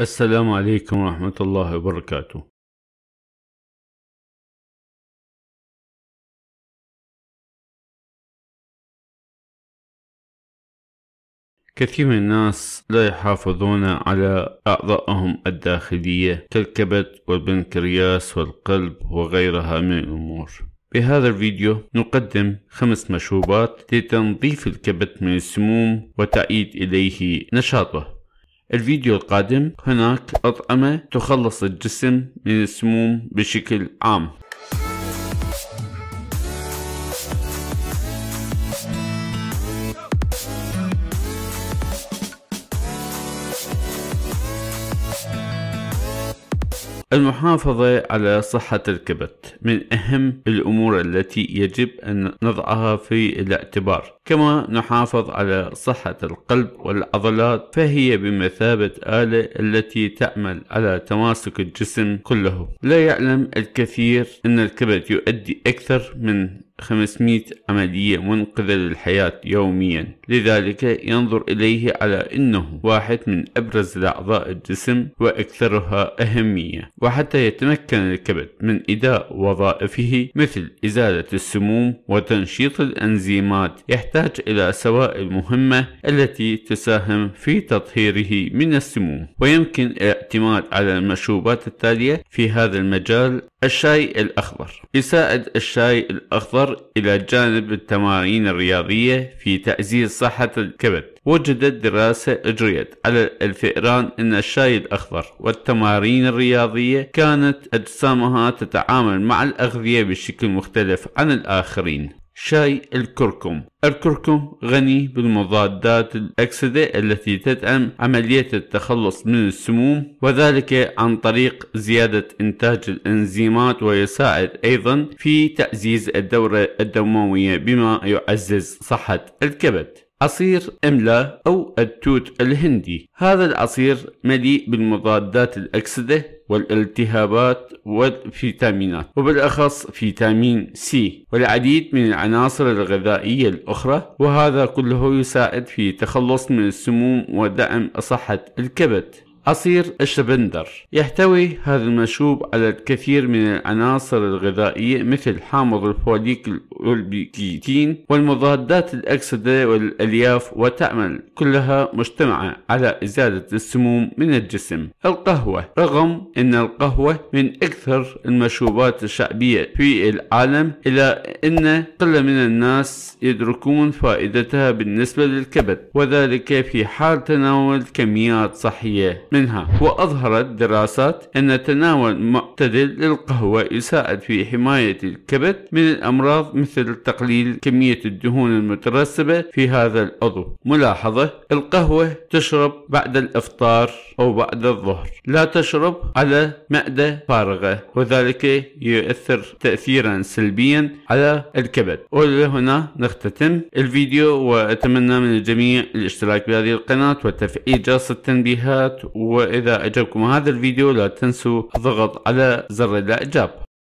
السلام عليكم ورحمة الله وبركاته. كثير من الناس لا يحافظون على أعضائهم الداخلية كالكبد والبنكرياس والقلب وغيرها من الأمور. بهذا الفيديو نقدم 5 مشروبات لتنظيف الكبد من السموم وتعيد إليه نشاطه. الفيديو القادم هناك أطعمة تخلص الجسم من السموم بشكل عام. المحافظة على صحة الكبد من أهم الأمور التي يجب أن نضعها في الاعتبار، كما نحافظ على صحة القلب والعضلات، فهي بمثابة آلة التي تعمل على تماسك الجسم كله. لا يعلم الكثير أن الكبد يؤدي أكثر من 500 عملية منقذة للحياة يوميا، لذلك ينظر إليه على أنه واحد من أبرز أعضاء الجسم وأكثرها أهمية. وحتى يتمكن الكبد من أداء وظائفه مثل إزالة السموم وتنشيط الأنزيمات، يحتاج إلى سوائل مهمة التي تساهم في تطهيره من السموم. ويمكن الاعتماد على المشروبات التالية في هذا المجال: الشاي الأخضر. يساعد الشاي الأخضر إلى جانب التمارين الرياضية في تعزيز صحة الكبد. وجدت دراسة أجريت على الفئران أن الشاي الأخضر والتمارين الرياضية كانت أجسامها تتعامل مع الأغذية بشكل مختلف عن الآخرين. شاي الكركم. الكركم غني بالمضادات الأكسدة التي تدعم عملية التخلص من السموم، وذلك عن طريق زيادة إنتاج الإنزيمات، ويساعد أيضا في تعزيز الدورة الدموية بما يعزز صحة الكبد. عصير إملا أو التوت الهندي. هذا العصير مليء بالمضادات الأكسدة والالتهابات والفيتامينات، وبالأخص فيتامين سي والعديد من العناصر الغذائية الأخرى، وهذا كله يساعد في تخلص من السموم ودعم صحة الكبد. عصير الشبندر. يحتوي هذا المشروب على الكثير من العناصر الغذائية مثل حامض الفوليك والبيكيتين والمضادات الأكسدة والألياف، وتعمل كلها مجتمعة على إزالة السموم من الجسم. القهوة. رغم أن القهوة من أكثر المشروبات الشعبية في العالم، إلا أن قلة من الناس يدركون فائدتها بالنسبة للكبد، وذلك في حال تناول كميات صحية منها. وأظهرت دراسات أن تناول معتدل للقهوة يساعد في حماية الكبد من الأمراض، مثل تقليل كمية الدهون المترسبة في هذا العضو. ملاحظة: القهوة تشرب بعد الإفطار أو بعد الظهر، لا تشرب على معدة فارغة، وذلك يؤثر تأثيرا سلبيا على الكبد. وهنا نختتم الفيديو، وأتمنى من الجميع الاشتراك بهذه القناة وتفعيل جرس التنبيهات، وإذا أعجبكم هذا الفيديو لا تنسوا الضغط على زر الإعجاب.